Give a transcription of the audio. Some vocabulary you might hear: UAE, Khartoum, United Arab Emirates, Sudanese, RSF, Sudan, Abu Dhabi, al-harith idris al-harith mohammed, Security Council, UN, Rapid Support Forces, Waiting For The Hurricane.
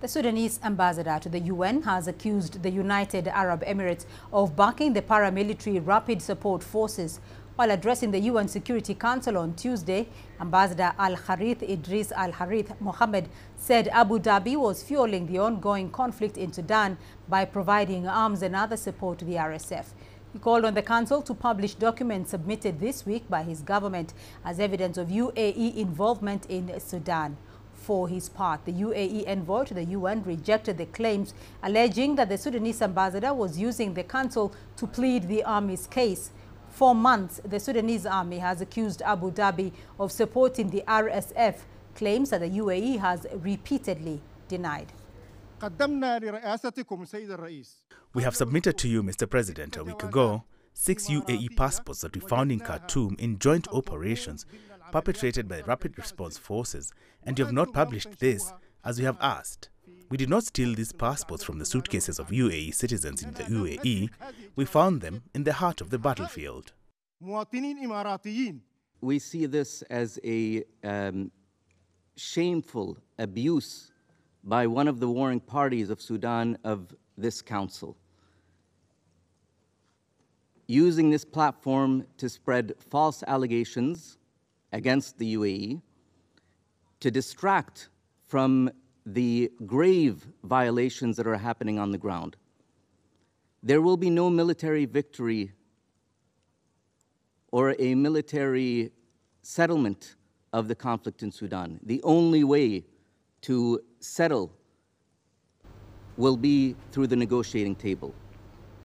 The Sudanese ambassador to the UN has accused the United Arab Emirates of backing the paramilitary Rapid Support Forces. While addressing the UN Security Council on Tuesday, Ambassador al-Harith Idris al-Harith Mohammed said Abu Dhabi was fueling the ongoing conflict in Sudan by providing arms and other support to the RSF. He called on the Council to publish documents submitted this week by his government as evidence of UAE involvement in Sudan. For his part, the UAE envoy to the UN rejected the claims, alleging that the Sudanese ambassador was using the council to plead the army's case. For months, the Sudanese army has accused Abu Dhabi of supporting the RSF, claims that the UAE has repeatedly denied. We have submitted to you, Mr. President, a week ago, 6 UAE passports that we found in Khartoum in joint operations perpetrated by Rapid Response Forces, and you have not published this, as we have asked. We did not steal these passports from the suitcases of UAE citizens in the UAE. We found them in the heart of the battlefield. We see this as a shameful abuse by one of the warring parties of Sudan of this council, using this platform to spread false allegations against the UAE, to distract from the grave violations that are happening on the ground. There will be no military victory or a military settlement of the conflict in Sudan. The only way to settle will be through the negotiating table.